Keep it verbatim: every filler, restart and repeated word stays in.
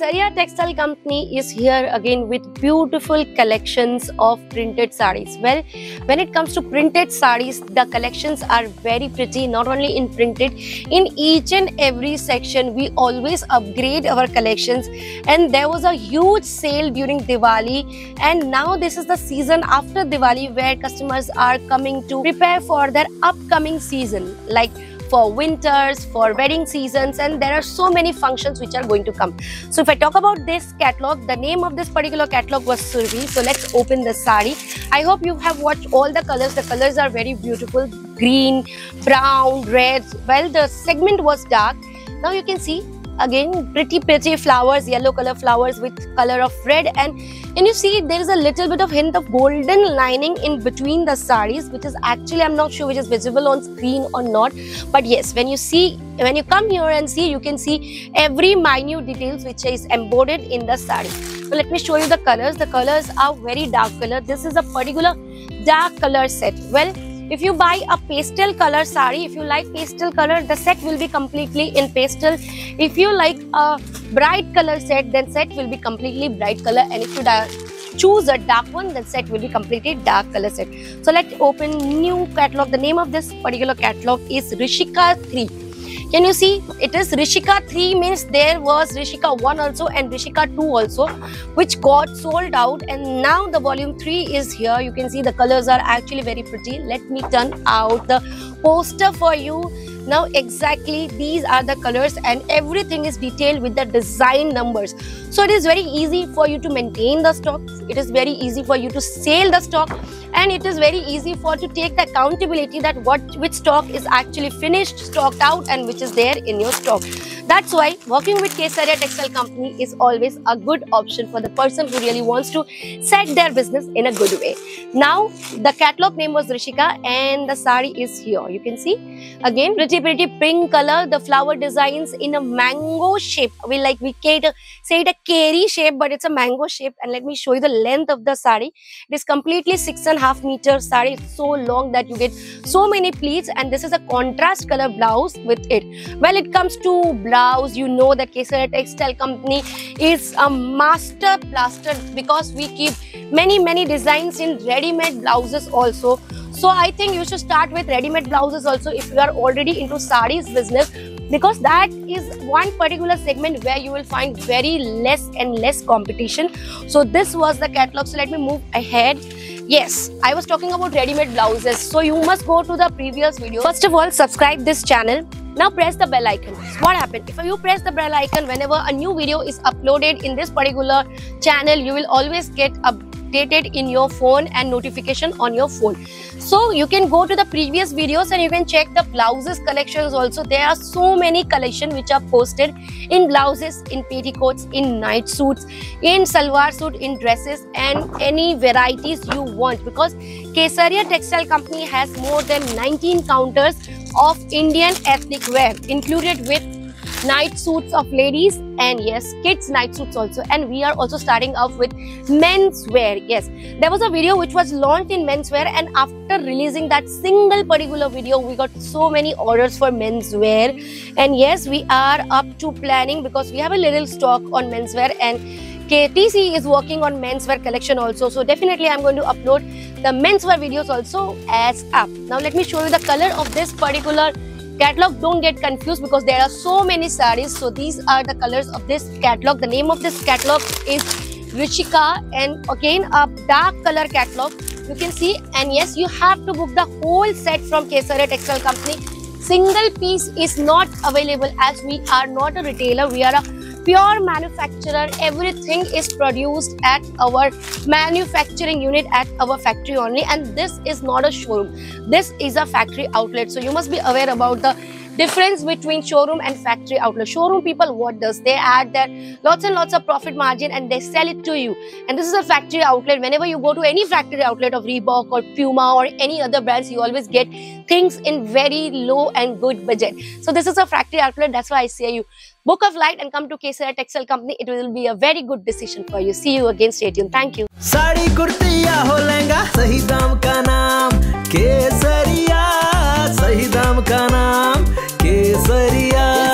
Sarya Textile Company is here again with beautiful collections of printed sarees. Well, when it comes to printed sarees, the collections are very pretty, not only in printed, in each and every section we always upgrade our collections, and there was a huge sale during Diwali, and now this is the season after Diwali where customers are coming to prepare for their upcoming season, like for winters, for wedding seasons, and there are so many functions which are going to come. So if I talk about this catalog, the name of this particular catalog was Survi. So let's open the sari. I hope you have watched all the colors. The colors are very beautiful. Green, brown, red. Well, the segment was dark. Now you can see again pretty pretty flowers, yellow color flowers with color of red, and and you see there is a little bit of hint of golden lining in between the sarees, which is actually, I'm not sure which is visible on screen or not, but yes, when you see when you come here and see, you can see every minute details which is embodied in the saree. So let me show you the colors. The colors are very dark color. This is a particular dark color set. Well, if you buy a pastel color saree, if you like pastel color, the set will be completely in pastel. If you like a bright color set, then set will be completely bright color. And if you choose a dark one, then set will be completely dark color set. So let's open new catalog. The name of this particular catalog is Rishika three. Can you see? It is Rishika three, means there was Rishika one also and Rishika two also, which got sold out, and now the volume three is here. You can see the colors are actually very pretty. Let me turn out the poster for you. Now exactly these are the colors, and everything is detailed with the design numbers. So it is very easy for you to maintain the stock. It is very easy for you to sell the stock, and it is very easy for to take the accountability that what which stock is actually finished, stocked out, and which is there in your stock. That's why working with Sarya Textile Company is always a good option for the person who really wants to set their business in a good way. Now the catalog name was Rishika, and the saree is here. You can see again pretty pretty pink color, the flower designs in a mango shape. We like we cater, say it a keri shape, but it's a mango shape. And let me show you the length of the saree. It is completely six and a half meter saree. It's so long that you get so many pleats, and this is a contrast color blouse with it. Well, it comes to blouse, you know that Sarya Textile Company is a master blaster, because we keep many many designs in ready-made blouses also. So I think you should start with ready-made blouses also if you are already into sarees business, because that is one particular segment where you will find very less and less competition. So this was the catalog. So let me move ahead. Yes, I was talking about ready-made blouses. So you must go to the previous video. First of all, subscribe this channel. Now press the bell icon. So what happened? If you press the bell icon, whenever a new video is uploaded in this particular channel, you will always get updated in your phone and notification on your phone. So you can go to the previous videos and you can check the blouses collections also. There are so many collections which are posted in blouses, in petticoats, in night suits, in salwar suit, in dresses, and any varieties you want, because Sarya Textile Company has more than nineteen counters of Indian ethnic wear, included with night suits of ladies and yes, kids night suits also. And we are also starting off with men's wear. Yes, there was a video which was launched in men's wear, and after releasing that single particular video, we got so many orders for men's wear. And yes, we are up to planning, because we have a little stock on men's wear, and T C is working on menswear collection also. So definitely I'm going to upload the menswear videos also as up. Now let me show you the color of this particular catalog. Don't get confused, because there are so many sarees. So these are the colors of this catalog. The name of this catalog is Rishika, and again a dark color catalog. You can see, and yes, you have to book the whole set from Sarya Textile Company. Single piece is not available, as we are not a retailer. We are a pure manufacturer. Everything is produced at our manufacturing unit, at our factory only, and this is not a showroom. This is a factory outlet. So you must be aware about the difference between showroom and factory outlet. Showroom people, what does they add their lots and lots of profit margin and they sell it to you, and this is a factory outlet. Whenever you go to any factory outlet of Reebok or Puma or any other brands, you always get things in very low and good budget. So this is a factory outlet. That's why I say you book a flight and come to Sarya Textile Company. It will be a very good decision for you. See you again. Stay tuned. Thank you. Sari kurtiya ho lehenga, sahi daam ka naam Kesariya, sahi daam ka naam Kesariya.